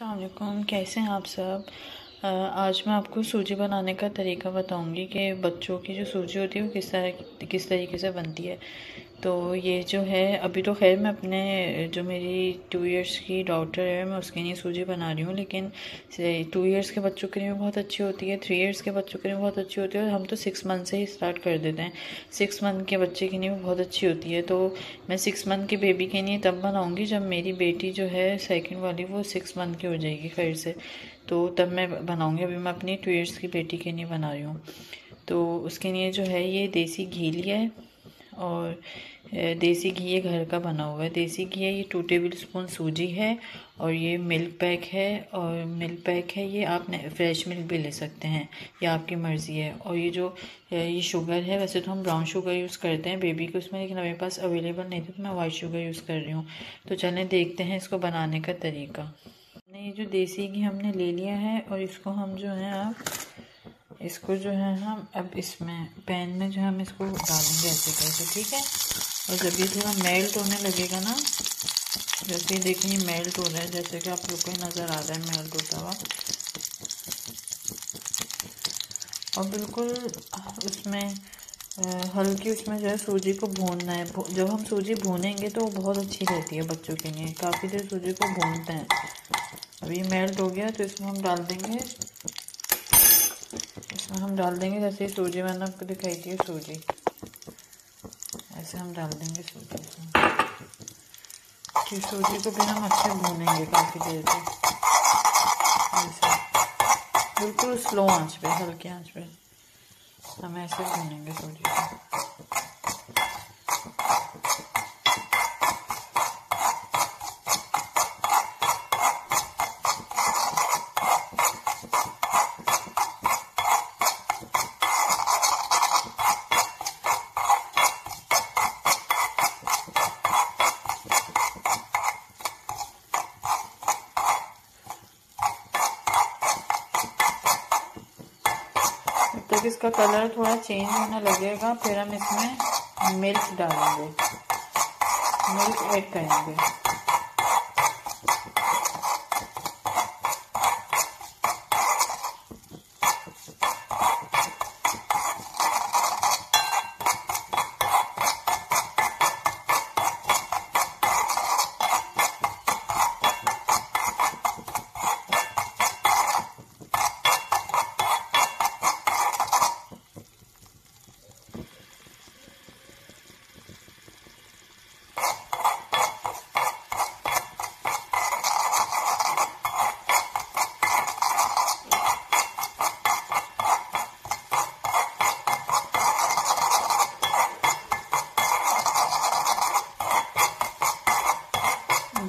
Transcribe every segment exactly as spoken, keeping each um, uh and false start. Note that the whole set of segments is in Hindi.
अस्सलाम वालेकुम, कैसे हैं आप सब। आज मैं आपको सूजी बनाने का तरीका बताऊंगी कि बच्चों की जो सूजी होती है वो किस तरह किस तरीके से बनती है। तो ये जो है अभी तो खैर मैं अपने जो मेरी टू इयर्स की डॉटर है मैं उसके लिए सूजी बना रही हूँ, लेकिन टू इयर्स के बच्चों के लिए बहुत अच्छी होती है, थ्री इयर्स के बच्चों के लिए बहुत अच्छी होती है, और हम तो सिक्स मंथ से ही स्टार्ट कर देते हैं। सिक्स मंथ के बच्चे के लिए बहुत अच्छी होती है। तो मैं सिक्स मंथ के बेबी के लिए तब बनाऊँगी जब मेरी बेटी जो है सेकेंड वाली वो सिक्स मंथ की हो जाएगी खैर से, तो तब मैं बनाऊँगी। अभी मैं अपनी टू इयर्स की बेटी के लिए बना रही हूँ। तो उसके लिए जो है ये देसी घी लिया है, और देसी घी ये घर का बना हुआ है, देसी घी है। ये टू टेबल स्पून सूजी है, और ये मिल्क पैक है, और मिल्क पैक है ये आप फ्रेश मिल्क भी ले सकते हैं, ये आपकी मर्ज़ी है। और ये जो ये शुगर है, वैसे तो हम ब्राउन शुगर यूज़ करते हैं बेबी के उसमें, लेकिन मेरे पास अवेलेबल नहीं थी तो मैं वाइट शुगर यूज़ कर रही हूँ। तो चलें देखते हैं इसको बनाने का तरीका। ये जो देसी घी हमने ले लिया है, और इसको हम जो है आप इसको जो है हम अब इसमें पैन में जो है हम इसको डालेंगे ऐसे करके, ठीक है। और जब ये थोड़ा मेल्ट होने लगेगा ना, जैसे देखिए मेल्ट हो रहा है, जैसे कि आप लोग को नज़र आ रहा है मेल्ट होता हुआ, और बिल्कुल उसमें हल्की उसमें जो है सूजी को भूनना है। जब हम सूजी भूनेंगे तो वो बहुत अच्छी रहती है बच्चों के लिए। काफ़ी देर सूजी को भूनते हैं। अभी मेल्ट हो गया तो इसमें हम डाल देंगे हम डाल देंगे जैसे सूजी मैंने आपको दिखाई थी, सूजी ऐसे हम डाल देंगे सूजी इसमें। सूजी को भी हम अच्छे भूनेंगे काफ़ी देर तक, ऐसे बिल्कुल स्लो आंच पे, हल्की आंच पे हम ऐसे भूनेंगे सूजी तक। इसका कलर थोड़ा चेंज होने लगेगा, फिर हम इसमें मिल्क डालेंगे, मिल्क ऐड करेंगे।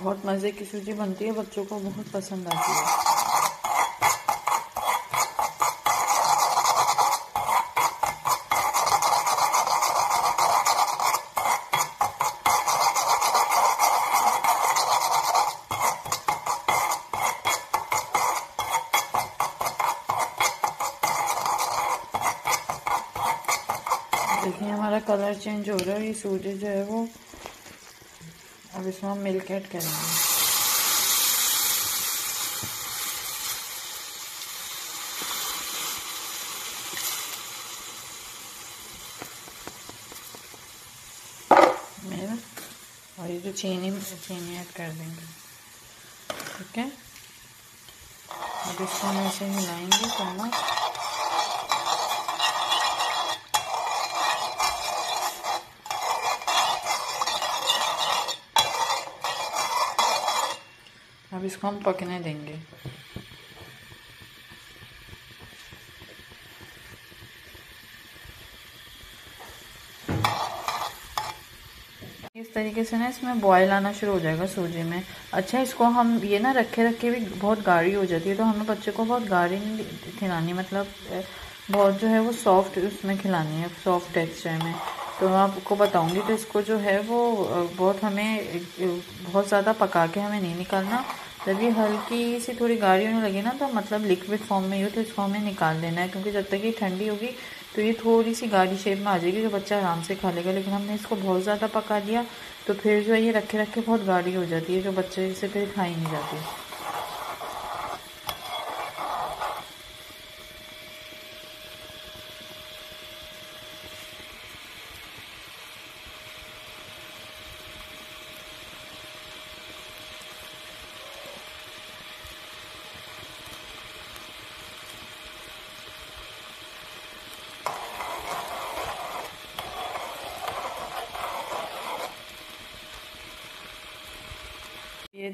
बहुत मज़े की सूजी बनती है, बच्चों को बहुत पसंद आती है। देखिए हमारा कलर चेंज हो रहा है, ये सूजी जो है वो, अब इसमें हम मिल्क ऐड करेंगे। और ये जो चीनी चीनी ऐड कर देंगे, ठीक है। अब इसको हम ऐसे मिलाएंगे चम्मच। अब इसको हम पकने देंगे। इस तरीके से ना इसमें बॉयल आना शुरू हो जाएगा सूजी में। अच्छा, इसको हम ये ना रखे रखे भी बहुत गाढ़ी हो जाती है, तो हमें बच्चे को बहुत गाढ़ी नहीं खिलानी, मतलब बहुत जो है वो सॉफ्ट उसमें खिलानी है, सॉफ्ट टेक्सचर में। तो मैं आपको बताऊंगी। तो इसको जो है वो बहुत हमें बहुत ज़्यादा पका के हमें नहीं निकालना। जब ये हल्की सी थोड़ी गाढ़ी होने लगी ना, तो मतलब लिक्विड फॉर्म में ही हो, तो इसको हमें निकाल देना है, क्योंकि जब तक ये ठंडी होगी तो ये थोड़ी सी गाढ़ी शेप में आ जाएगी, जो बच्चा आराम से खा लेगा। लेकिन हमने इसको बहुत ज़्यादा पका दिया तो फिर जो है ये रखे रखे बहुत गाढ़ी हो जाती है, जो बच्चे से फिर खाई नहीं जाती।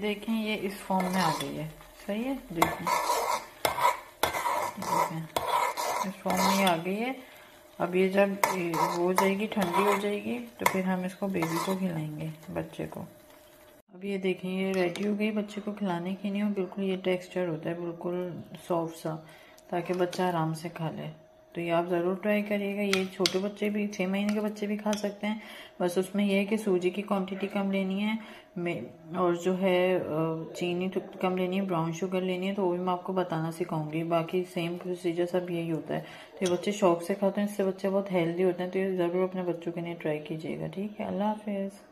देखें ये इस फॉर्म में आ गई है, सही है। देखें देखें इस फॉर्म में आ गई है। अब ये जब हो जाएगी, ठंडी हो जाएगी, तो फिर हम इसको बेबी को खिलाएंगे, बच्चे को। अब ये देखें ये रेडी हो गई बच्चे को खिलाने के लिए। बिल्कुल ये टेक्सचर होता है बिल्कुल सॉफ्ट सा, ताकि बच्चा आराम से खा ले। तो ये आप ज़रूर ट्राई करिएगा। ये छोटे बच्चे भी, छः महीने के बच्चे भी खा सकते हैं। बस उसमें यह है कि सूजी की क्वांटिटी कम लेनी है और जो है चीनी तो कम लेनी है, ब्राउन शुगर लेनी है। तो वो भी मैं आपको बताना सिखाऊंगी। बाकी सेम प्रोसीजर सब यही होता है। तो ये बच्चे शौक से खाते हैं, इससे बच्चे बहुत हेल्दी होते हैं। तो ये ज़रूर अपने बच्चों के लिए ट्राई कीजिएगा। ठीक है, अल्लाह हाफिज़।